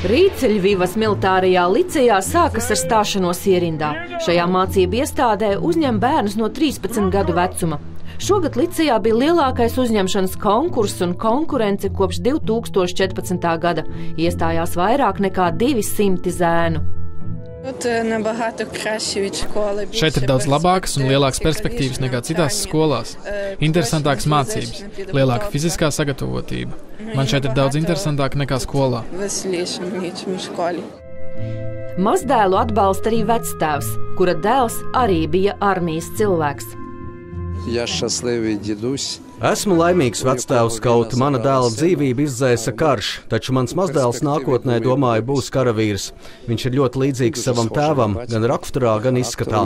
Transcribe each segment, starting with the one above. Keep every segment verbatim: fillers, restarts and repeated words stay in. Rīts Ļvivas militārajā licejā sākas ar stāšanos ierindā. Šajā mācību iestādē uzņem bērnus no trīspadsmit gadu vecuma. Šogad licejā bija lielākais uzņemšanas konkurss un konkurence kopš divi tūkstoši četrpadsmitā. gada. Iestājās vairāk nekā divi simti zēnu. Šeit ir daudz labākas un lielākas perspektīvas nekā citās skolās. Interesantākas mācības, lielāka fiziskā sagatavotība. Man šeit ir daudz interesantāk nekā skolā. Mazdēlu atbalsta arī vectēvs, kura dēls arī bija armijas cilvēks. Esmu laimīgs vectēvs, kaut mana dēla dzīvība izdzēsa karš, taču mans mazdēls nākotnē, domāju, būs karavīrs. Viņš ir ļoti līdzīgs savam tēvam, gan raksturā, gan izskatā.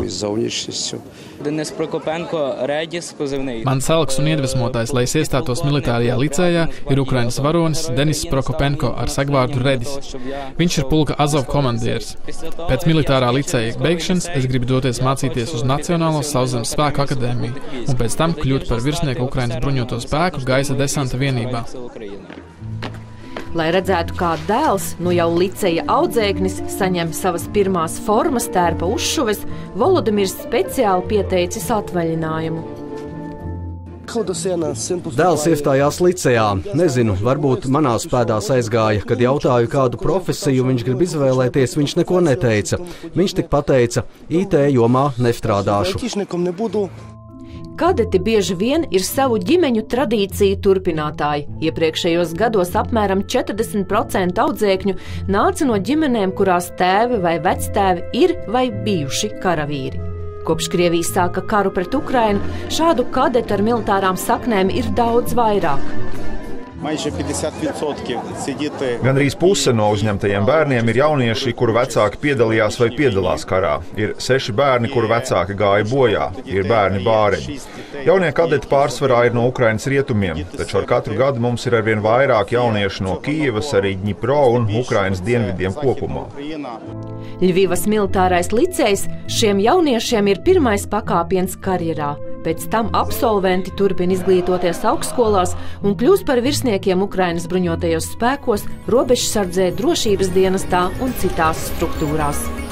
Deniss Prokopenko rēģis pozivnīgi. Mans elks un iedvesmotājs, lai es iestātos militārajā licējā, ir Ukrainas varonis Deniss Prokopenko ar segvārdu Redis. Viņš ir pulka Azov komandieris. Pēc militārā liceja beigšanas es gribu doties mācīties uz Nacionālo sauszemes spēku akadēmiju un pēc tam kļūt par virsnieku Ukrainas bruņoto spēku gaisa desanta vienībā. Lai redzētu, kā dēls, nu jau liceja audzēknis, saņem savas pirmās formas tērpa uzšuves, Volodamirs speciāli pieteicis atvaļinājumu. Dēls iestājās licejā. Nezinu, varbūt manās pēdās aizgāja, kad jautāju, kādu profesiju viņš grib izvēlēties, viņš neko neteica. Viņš tik pateica, I T jomā nestrādāšu. Kadeti bieži vien ir savu ģimeņu tradīciju turpinātāji. Iepriekšējos gados apmēram četrdesmit procenti audzēkņu nāca no ģimenēm, kurās tēvi vai vectēvi ir vai bijuši karavīri. Kopš Krievijas sāka karu pret Ukrainu, šādu kadetu ar militārām saknēm ir daudz vairāk. Gandrīz puse no uzņemtajiem bērniem ir jaunieši, kuru vecāki piedalījās vai piedalās karā. Ir seši bērni, kuru vecāki gāja bojā, ir bērni bāreņi. Jaunie kadeti pārsvarā ir no Ukrainas rietumiem, taču ar katru gadu mums ir arvien vairāk jaunieši no Kijevas, arī Dņipro un Ukrainas dienvidiem kopumā. Ļvivas militārais licejs šiem jauniešiem ir pirmais pakāpiens karjerā. Pēc tam absolventi turpina izglītoties augstskolās un kļūst par virsniekiem Ukrainas bruņotajos spēkos, robežsardzē, drošības dienestā un citās struktūrās.